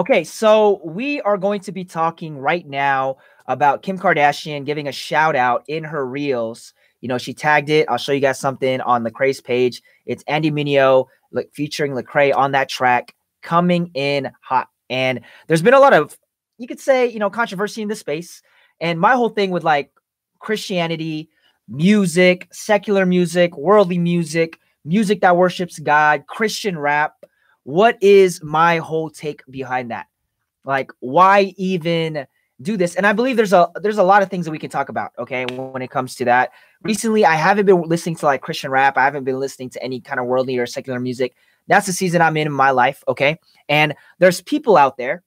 Okay, so we are going to be talking right now about Kim Kardashian giving a shout out in her reels. You know, she tagged it. I'll show you guys something on Lecrae's page. It's Andy Mineo featuring Lecrae on that track, coming in hot. And there's been a lot of, you could say, you know, controversy in this space. And my whole thing with like Christianity, music, secular music, worldly music, music that worships God, Christian rap. What is my whole take behind that? Like, why even do this? And I believe there's a lot of things that we can talk about, okay, when it comes to that. Recently, I haven't been listening to like Christian rap. I haven't been listening to any kind of worldly or secular music. That's the season I'm in my life, okay? And there's people out there,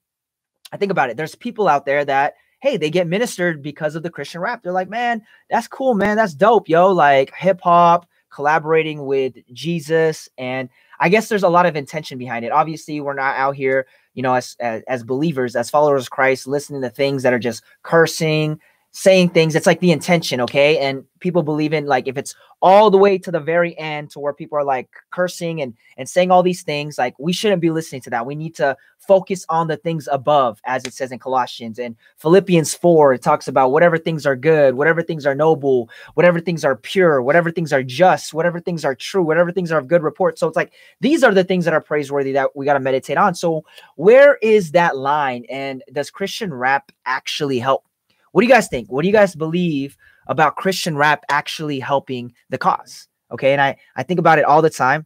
I think about it, there's people out there that, hey, they get ministered because of the Christian rap. They're like, man, that's cool, man. That's dope, yo. Like hip-hop, collaborating with Jesus, and I guess there's a lot of intention behind it. Obviously, we're not out here, you know, as believers, as followers of Christ, listening to things that are just cursing, saying things. It's like the intention, okay? And people believe in, like, if it's all the way to the very end to where people are, like, cursing and saying all these things, like, we shouldn't be listening to that. We need to focus on the things above, as it says in Colossians. And Philippians 4, it talks about whatever things are good, whatever things are noble, whatever things are pure, whatever things are just, whatever things are true, whatever things are of good report. So it's like, these are the things that are praiseworthy that we got to meditate on. So where is that line? And does Christian rap actually help? What do you guys think? What do you guys believe about Christian rap actually helping the cause? Okay, and I think about it all the time.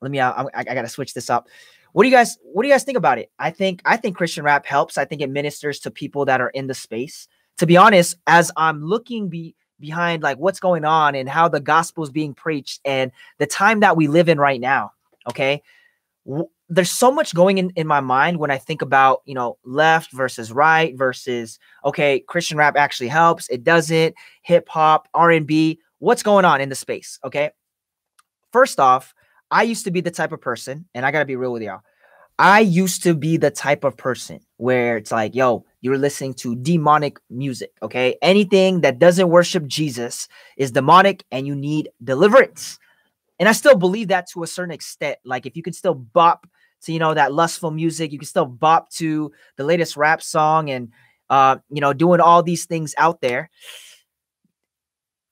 I gotta switch this up. What do you guys think about it? I think Christian rap helps. I think it ministers to people that are in the space. To be honest, as I'm looking behind like what's going on and how the gospel is being preached and the time that we live in right now, okay, there's so much going in my mind when I think about, you know, left versus right versus, okay, Christian rap actually helps. It doesn't. Hip hop, R&B, what's going on in the space? Okay. First off, I used to be the type of person, and I got to be real with y'all. I used to be the type of person where it's like, yo, you're listening to demonic music. Okay. Anything that doesn't worship Jesus is demonic and you need deliverance. And I still believe that to a certain extent. Like if you can still bop to, you know, that lustful music, you can still bop to the latest rap song and, you know, doing all these things out there.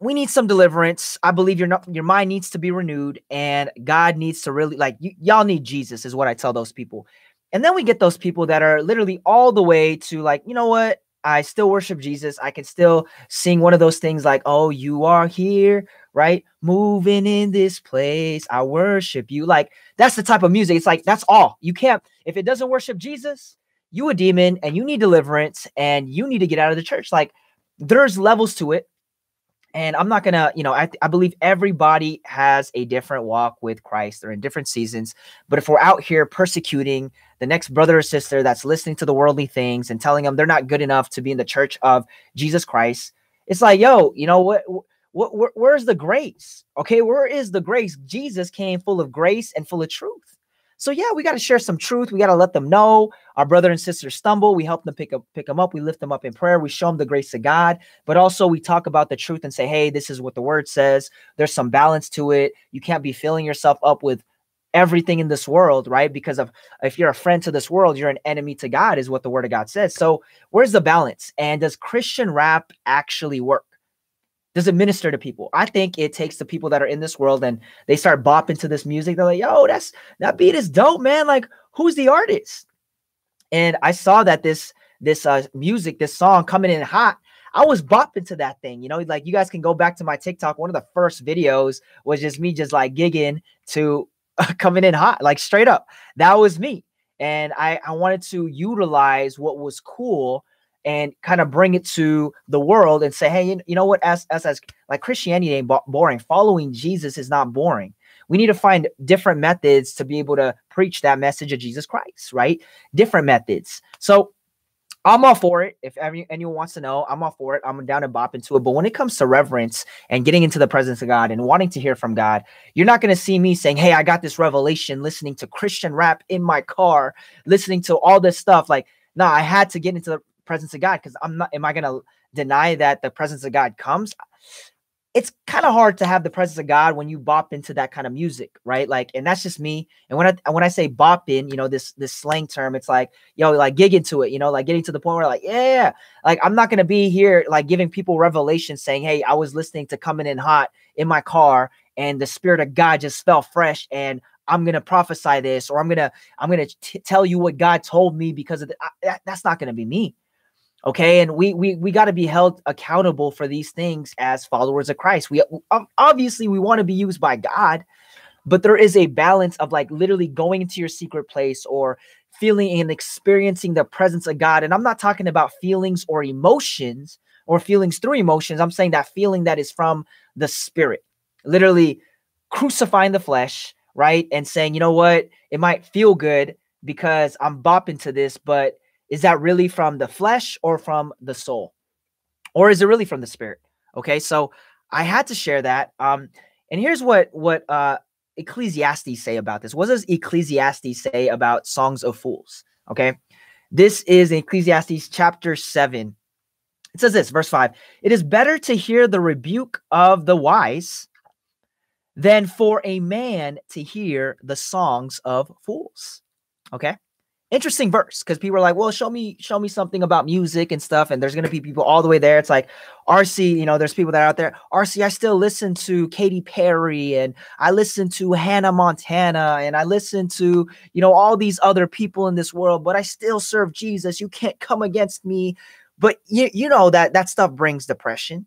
We need some deliverance. I believe your mind needs to be renewed and God needs to really like y'all need Jesus is what I tell those people. And then we get those people that are literally all the way to like, you know what? I still worship Jesus. I can still sing one of those things like, oh, you are here, right? Moving in this place. I worship you. Like, that's the type of music. It's like, that's all. You can't, if it doesn't worship Jesus, you a demon and you need deliverance and you need to get out of the church. Like, there's levels to it. And I'm not going to, you know, I believe everybody has a different walk with Christ. They're in different seasons. But if we're out here persecuting the next brother or sister that's listening to the worldly things and telling them they're not good enough to be in the church of Jesus Christ, it's like, yo, you know what, where's the grace? Okay, where is the grace? Jesus came full of grace and full of truth. So yeah, we got to share some truth. We got to let them know our brother and sister stumble. We help them pick them up. We lift them up in prayer. We show them the grace of God, but also we talk about the truth and say, hey, this is what the word says. There's some balance to it. You can't be filling yourself up with everything in this world, right? Because if you're a friend to this world, you're an enemy to God is what the word of God says. So where's the balance? And does Christian rap actually work? Does it minister to people? I think it takes the people that are in this world and they start bopping to this music. They're like, yo, that beat is dope, man. Like, who's the artist? And I saw that this song coming in hot. I was bopping to that thing, you know, like you guys can go back to my TikTok. One of the first videos was just me just like gigging to coming in hot, like straight up. That was me. And I wanted to utilize what was cool and kind of bring it to the world and say, hey, you know what, as like Christianity ain't boring. Following Jesus is not boring. We need to find different methods to be able to preach that message of Jesus Christ, right? Different methods. So I'm all for it. If anyone wants to know, I'm all for it. I'm down and bop into it. But when it comes to reverence and getting into the presence of God and wanting to hear from God, you're not going to see me saying, hey, I got this revelation listening to Christian rap in my car, listening to all this stuff. Like, no, I had to get into the presence of God because am I going to deny that the presence of God comes? it's kind of hard to have the presence of God when you bop into that kind of music, right? Like, and that's just me. And when I say bop in, you know, this slang term, it's like, yo, like gig into it, you know, like getting to the point where like, yeah, like I'm not going to be here, like giving people revelation saying, hey, I was listening to Coming In Hot in my car and the Spirit of God just felt fresh. And I'm going to prophesy this, or I'm going to tell you what God told me because of that's not going to be me. Okay. And we got to be held accountable for these things as followers of Christ. We obviously we want to be used by God, but there is a balance of like literally going into your secret place or feeling and experiencing the presence of God. And I'm not talking about feelings or emotions or feelings through emotions. I'm saying that feeling that is from the Spirit, literally crucifying the flesh, right? And saying, you know what, it might feel good because I'm bopping to this, but is that really from the flesh or from the soul? Or is it really from the Spirit? Okay, so I had to share that. And here's what Ecclesiastes say about this. What does Ecclesiastes say about songs of fools? Okay, this is in Ecclesiastes chapter 7. It says this, verse 5. It is better to hear the rebuke of the wise than for a man to hear the songs of fools. Okay. Interesting verse, because people are like, well, show me something about music and stuff. And there's going to be people all the way there. It's like, RC, you know, there's people that are out there. RC, I still listen to Katy Perry, and I listen to Hannah Montana, and I listen to, you know, all these other people in this world, but I still serve Jesus. You can't come against me. But you know that stuff brings depression.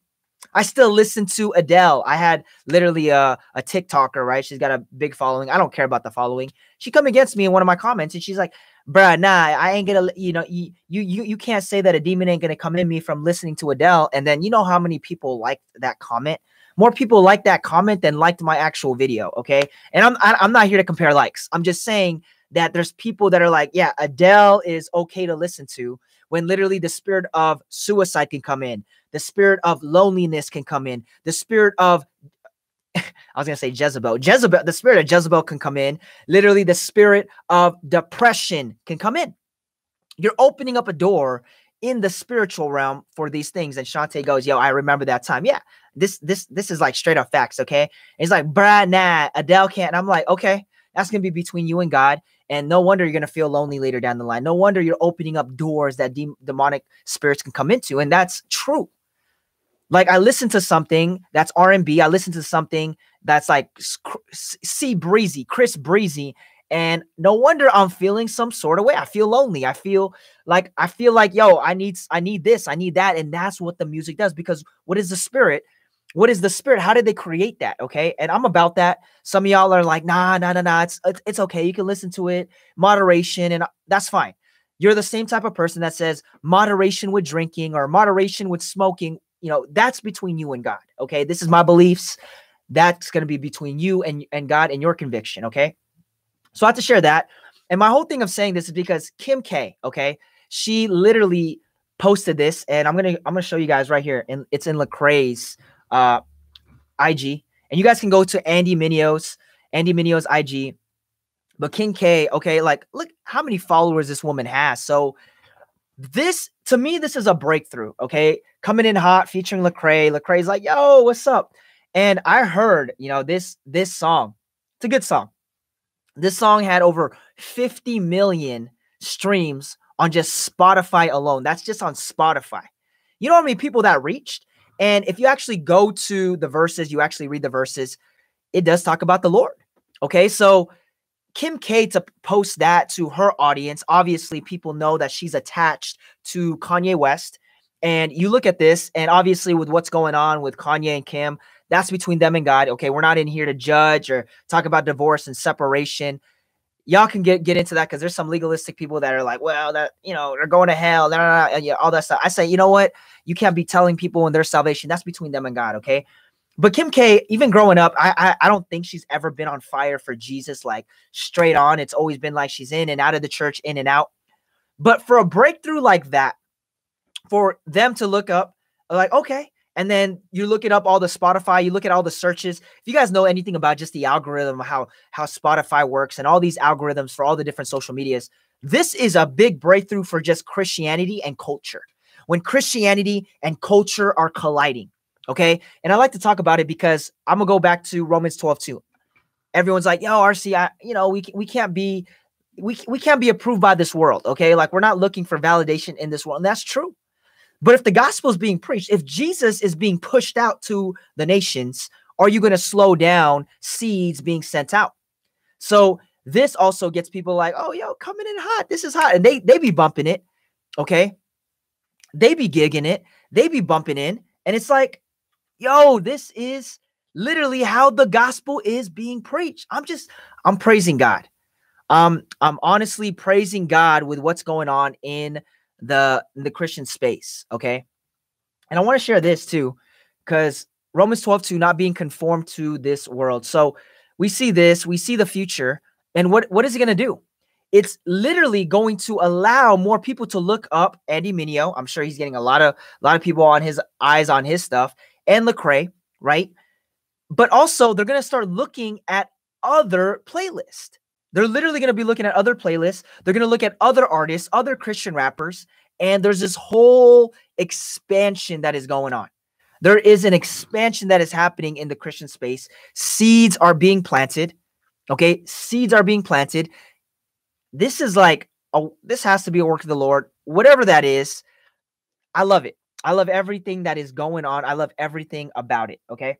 I still listen to Adele. I had literally a TikToker, right? She's got a big following. I don't care about the following. She come against me in one of my comments, and she's like, bruh, nah, I ain't gonna, you know, you can't say that a demon ain't gonna come in me from listening to Adele. And then you know how many people liked that comment? More people liked that comment than liked my actual video, okay? And I'm not here to compare likes. I'm just saying that there's people that are like, yeah, Adele is okay to listen to, when literally the spirit of suicide can come in. The spirit of loneliness can come in. The spirit of I was going to say Jezebel, the spirit of Jezebel can come in. Literally the spirit of depression can come in. You're opening up a door in the spiritual realm for these things. And Shantae goes, yo, I remember that time. Yeah, this is like straight up facts. Okay. And he's like, bruh, nah, Adele can't. And I'm like, okay, that's going to be between you and God. And no wonder you're going to feel lonely later down the line. No wonder you're opening up doors that demonic spirits can come into. And that's true. Like I listen to something that's R&B. I listen to something that's like Chris Breezy. And no wonder I'm feeling some sort of way. I feel lonely. I feel like, yo, I need this. I need that. And that's what the music does, because what is the spirit? What is the spirit? How did they create that? Okay. And I'm about that. Some of y'all are like, nah. It's okay. You can listen to it. Moderation. And that's fine. You're the same type of person that says moderation with drinking or moderation with smoking. You know, that's between you and God. Okay. This is my beliefs. That's going to be between you and God and your conviction. Okay. So I have to share that. And my whole thing of saying this is because Kim K, okay, she literally posted this, and I'm going to show you guys right here. And it's in Lecrae's IG, and you guys can go to Andy Mineo's IG, but Kim K, okay, like look how many followers this woman has. So this, to me, this is a breakthrough, okay? Coming In Hot featuring Lecrae. Lecrae's like, yo, what's up? And I heard, you know, this song. It's a good song. This song had over 50 million streams on just Spotify alone. That's just on Spotify. You know how many people that reached? And if you actually go to the verses, you actually read the verses, it does talk about the Lord, okay? So Kim K to post that to her audience. Obviously, people know that she's attached to Kanye West. And you look at this, and obviously with what's going on with Kanye and Kim, that's between them and God. Okay, we're not in here to judge or talk about divorce and separation. Y'all can get into that because there's some legalistic people that are like, well, that, you know, they're going to hell, and all that stuff. I say, you know what? You can't be telling people in their salvation. That's between them and God, okay? But Kim K, even growing up, I don't think she's ever been on fire for Jesus, like straight on. It's always been like she's in and out of the church, in and out. But for a breakthrough like that, for them to look up, like, okay. And then you look it up, all the Spotify, you look at all the searches. If you guys know anything about just the algorithm, how Spotify works and all these algorithms for all the different social medias, this is a big breakthrough for just Christianity and culture. When Christianity and culture are colliding, Okay. And I like to talk about it because I'm going to go back to Romans 12:2. Everyone's like, yo, RC, we can't be approved by this world. Okay. Like, we're not looking for validation in this world. And that's true. But if the gospel is being preached, if Jesus is being pushed out to the nations, are you going to slow down seeds being sent out? So this also gets people like, oh, yo, coming in hot. This is hot. And they be bumping it. Okay. They be gigging it. They be bumping in. And it's like, yo, this is literally how the gospel is being preached. I'm praising God. I'm honestly praising God with what's going on in the Christian space. Okay. And I want to share this too, because Romans 12:2, not being conformed to this world. So we see this, we see the future. And what is it going to do? It's literally going to allow more people to look up Andy Mineo. I'm sure he's getting a lot of people on his eyes on his stuff, and Lecrae, right? But also they're going to start looking at other playlists. They're literally going to be looking at other playlists. They're going to look at other artists, other Christian rappers. And there's this whole expansion that is going on. There is an expansion that is happening in the Christian space. Seeds are being planted. Okay. Seeds are being planted. This is like, this has to be a work of the Lord, whatever that is. I love it. I love everything that is going on. I love everything about it. Okay.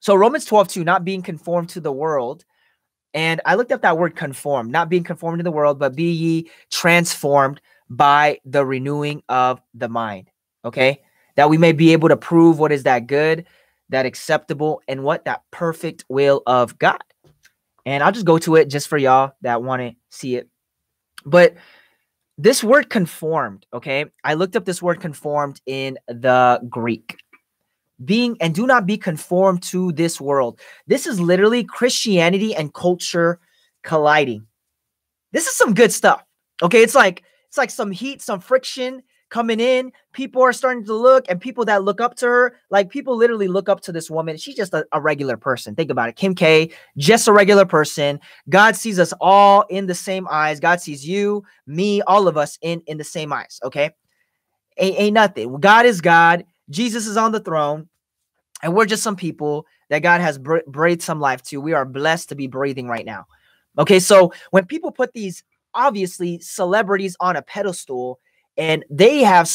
So Romans 12:2, not being conformed to the world. And I looked up that word conform, not being conformed to the world, but be ye transformed by the renewing of the mind. Okay. That we may be able to prove what is that good, that acceptable, and what that perfect will of God. And I'll just go to it just for y'all that want to see it. But this word conformed, okay? I looked up this word conformed in the Greek. Being and do not be conformed to this world. This is literally Christianity and culture colliding. This is some good stuff. Okay, it's like some heat, some friction coming in. People are starting to look, and people that look up to her, like people literally look up to this woman. She's just a regular person. Think about it. Kim K, just a regular person. God sees us all in the same eyes. God sees you, me, all of us in the same eyes. Okay. Ain't nothing. God is God. Jesus is on the throne. And we're just some people that God has breathed some life to. We are blessed to be breathing right now. Okay. So when people put these, obviously, celebrities on a pedestal, and they have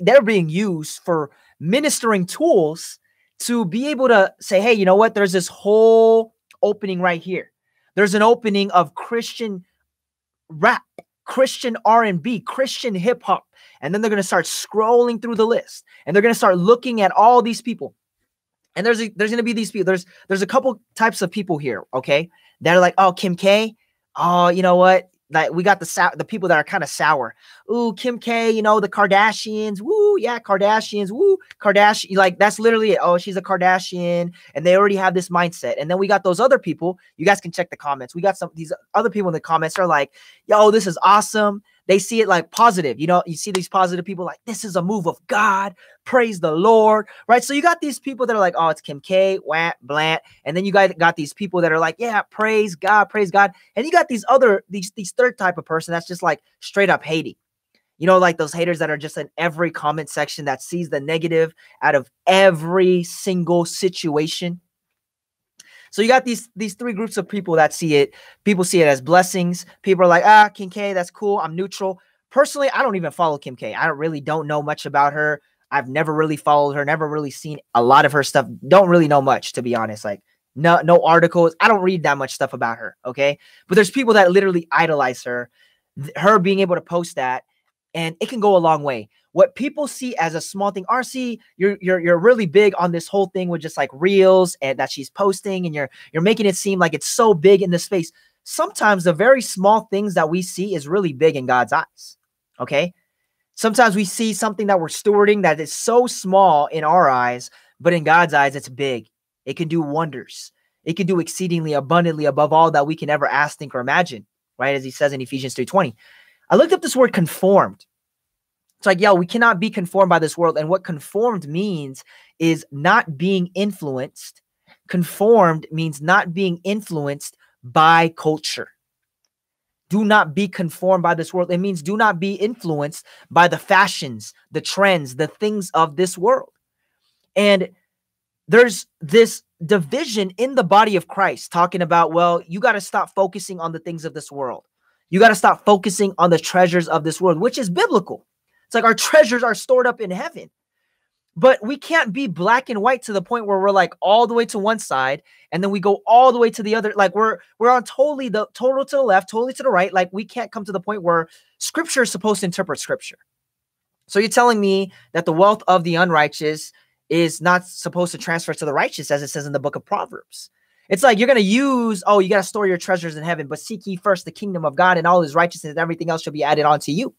they're being used for ministering tools to be able to say, hey, you know what? There's this whole opening right here. There's an opening of Christian rap, Christian R&B, Christian hip hop. And then they're going to start scrolling through the list, and they're going to start looking at all these people. And there's going to be these people. There's a couple types of people here. Okay. That are like, oh, Kim K. Oh, you know what? Like, we got the people that are kind of sour. Ooh, Kim K, you know, the Kardashians. Woo, yeah, Kardashians. Woo, Kardashian. Like, that's literally it. Oh, she's a Kardashian. And they already have this mindset. And then we got those other people. You guys can check the comments. We got these other people in the comments are like, yo, this is awesome. They see it like positive. You know, you see these positive people like, this is a move of God. Praise the Lord. Right? So you got these people that are like, oh, it's Kim K, whack, blant. And then you guys got these people that are like, yeah, praise God, praise God. And you got these other, these third type of person that's just like straight up hating. You know, like those haters that are just in every comment section that sees the negative out of every single situation. So you got these three groups of people that see it. People see it as blessings. People are like, ah, Kim K, that's cool. I'm neutral. Personally, I don't even follow Kim K. I really don't know much about her. I've never really followed her, never really seen a lot of her stuff. Don't really know much, to be honest. Like, no articles. I don't read that much stuff about her, okay? But there's people that literally idolize her, her being able to post that, and it can go a long way. What people see as a small thing, RC, you're really big on this whole thing with just like reels and that she's posting, and you're making it seem like it's so big in the space. Sometimes the very small things that we see is really big in God's eyes. Okay. Sometimes we see something that we're stewarding that is so small in our eyes, but in God's eyes, it's big. It can do wonders. It can do exceedingly abundantly above all that we can ever ask, think, or imagine, right? As he says in Ephesians 3:20, I looked up this word conformed. It's like, yo, we cannot be conformed by this world. And what conformed means is not being influenced. Conformed means not being influenced by culture. Do not be conformed by this world. It means do not be influenced by the fashions, the trends, the things of this world. And there's this division in the body of Christ talking about, well, you got to stop focusing on the things of this world. You got to stop focusing on the treasures of this world, which is biblical. It's like our treasures are stored up in heaven. But we can't be black and white to the point where we're like all the way to one side and then we go all the way to the other. Like we're on total to the left, totally to the right. Like we can't come to the point where scripture is supposed to interpret scripture. So you're telling me that the wealth of the unrighteous is not supposed to transfer to the righteous, as it says in the book of Proverbs. It's like you're going to use, oh, you got to store your treasures in heaven, but seek ye first the kingdom of God and all his righteousness and everything else shall be added onto you.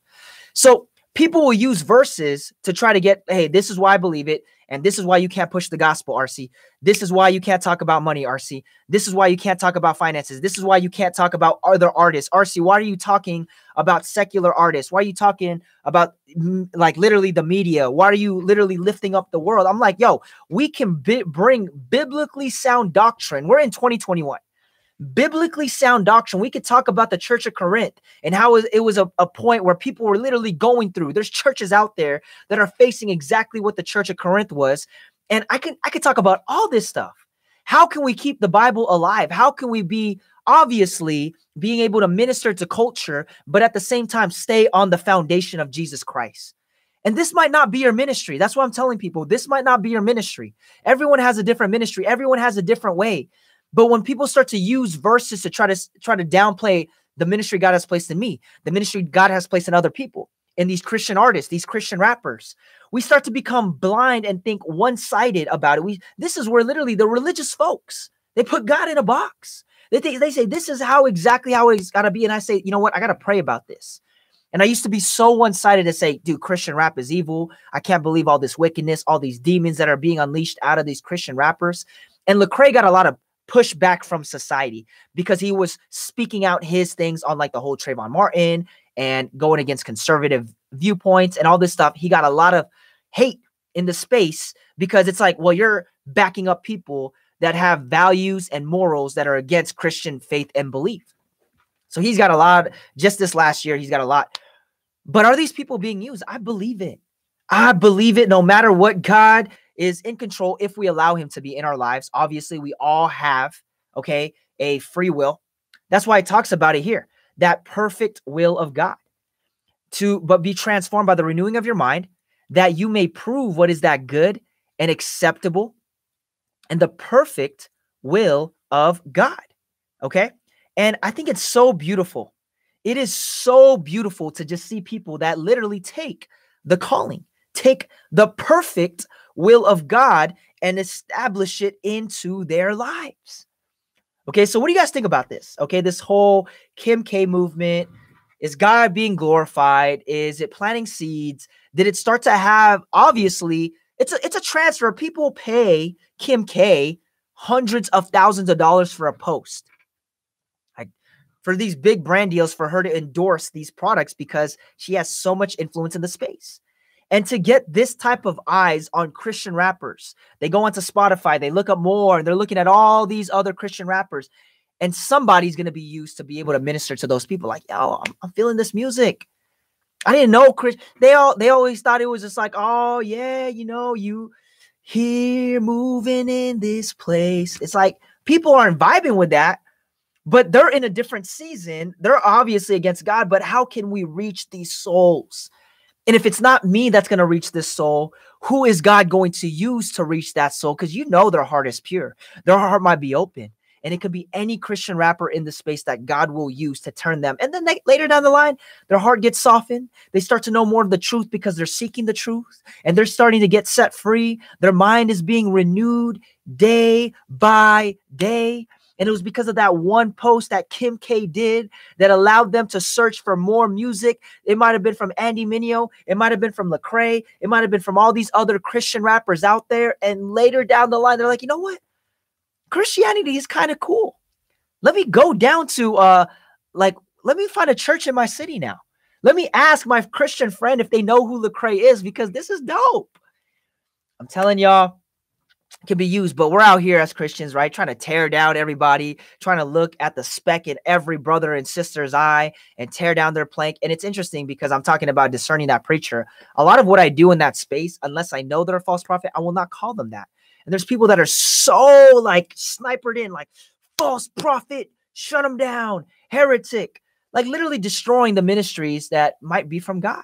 So people will use verses to try to get, hey, this is why I believe it. And this is why you can't push the gospel, RC. This is why you can't talk about money, RC. This is why you can't talk about finances. This is why you can't talk about other artists. RC, why are you talking about secular artists? Why are you talking about like literally the media? Why are you literally lifting up the world? I'm like, yo, we can bring biblically sound doctrine. We're in 2021. Biblically sound doctrine. We could talk about the Church of Corinth and how it was a point where people were literally going through. There's churches out there that are facing exactly what the Church of Corinth was. And I could talk about all this stuff. How can we keep the Bible alive? How can we be obviously being able to minister to culture, but at the same time, stay on the foundation of Jesus Christ? And this might not be your ministry. That's what I'm telling people. This might not be your ministry. Everyone has a different ministry. Everyone has a different way. But when people start to use verses to try to downplay the ministry God has placed in me, the ministry God has placed in other people, in these Christian artists, these Christian rappers, we start to become blind and think one-sided about it. This is where literally the religious folks, they put God in a box. They say, this is exactly how it's got to be. And I say, you know what? I got to pray about this. And I used to be so one-sided to say, dude, Christian rap is evil. I can't believe all this wickedness, all these demons that are being unleashed out of these Christian rappers. And Lecrae got a lot of pushback from society because he was speaking out his things on like the whole Trayvon Martin and going against conservative viewpoints and all this stuff. He got a lot of hate in the space because it's like, well, you're backing up people that have values and morals that are against Christian faith and belief. So he's got a lot, just this last year, he's got a lot. But are these people being used? I believe it. I believe it no matter what. God is in control if we allow him to be in our lives. Obviously, we all have, okay, a free will. That's why it talks about it here, that perfect will of God, but be transformed by the renewing of your mind, that you may prove what is that good and acceptable and the perfect will of God, okay? And I think it's so beautiful. It is so beautiful to just see people that literally take the calling, take the perfect will of God and establish it into their lives. Okay, so what do you guys think about this? Okay, this whole Kim K movement, is God being glorified? Is it planting seeds? Did it start to have, obviously, it's a transfer. People pay Kim K hundreds of thousands of dollars for a post. For these big brand deals for her to endorse these products because she has so much influence in the space. And to get this type of eyes on Christian rappers, they go onto Spotify, they look up more, and they're looking at all these other Christian rappers. And somebody's going to be used to be able to minister to those people. Like, yo, I'm feeling this music. I didn't know Chris. They always thought it was just like, oh, yeah, you know, you here moving in this place. It's like people aren't vibing with that, but they're in a different season. They're obviously against God, but how can we reach these souls? And if it's not me that's going to reach this soul, who is God going to use to reach that soul? Because you know their heart is pure. Their heart might be open. And it could be any Christian rapper in the space that God will use to turn them. And then later down the line, their heart gets softened. They start to know more of the truth because they're seeking the truth. And they're starting to get set free. Their mind is being renewed day by day. And it was because of that one post that Kim K did that allowed them to search for more music. It might have been from Andy Mineo. It might have been from Lecrae. It might have been from all these other Christian rappers out there. And later down the line, they're like, you know what? Christianity is kind of cool. Let me go down to, let me find a church in my city now. Let me ask my Christian friend if they know who Lecrae is because this is dope. I'm telling y'all, can be used, but we're out here as Christians, right? Trying to tear down everybody, trying to look at the speck in every brother and sister's eye and tear down their plank. And it's interesting because I'm talking about discerning that preacher. A lot of what I do in that space, unless I know they're a false prophet, I will not call them that. And there's people that are so like snipered in, like false prophet, shut them down, heretic, like literally destroying the ministries that might be from God.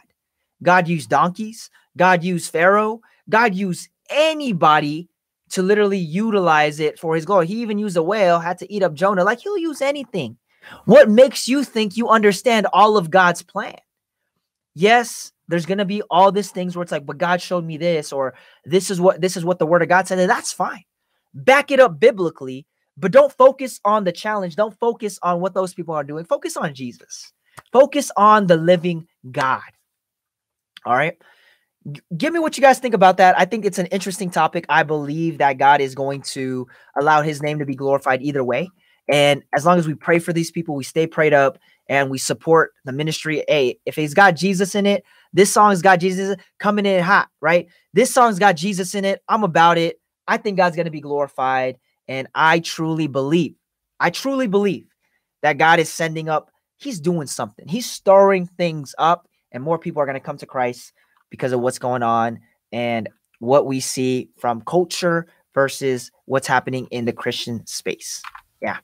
God used donkeys. God used Pharaoh. God used anybody to literally utilize it for his glory. He even used a whale, had to eat up Jonah. Like, he'll use anything. What makes you think you understand all of God's plan? Yes, there's going to be all these things where it's like, but God showed me this, or this is what the word of God said. And that's fine. Back it up biblically, but don't focus on the challenge. Don't focus on what those people are doing. Focus on Jesus. Focus on the living God. All right. Give me what you guys think about that. I think it's an interesting topic. I believe that God is going to allow his name to be glorified either way. And as long as we pray for these people, we stay prayed up and we support the ministry. Hey, if he's got Jesus in it, this song's got Jesus coming in hot, right? This song's got Jesus in it. I'm about it. I think God's going to be glorified. And I truly believe that God is sending up. He's doing something. He's stirring things up, and more people are going to come to Christ because of what's going on and what we see from culture versus what's happening in the Christian space. Yeah.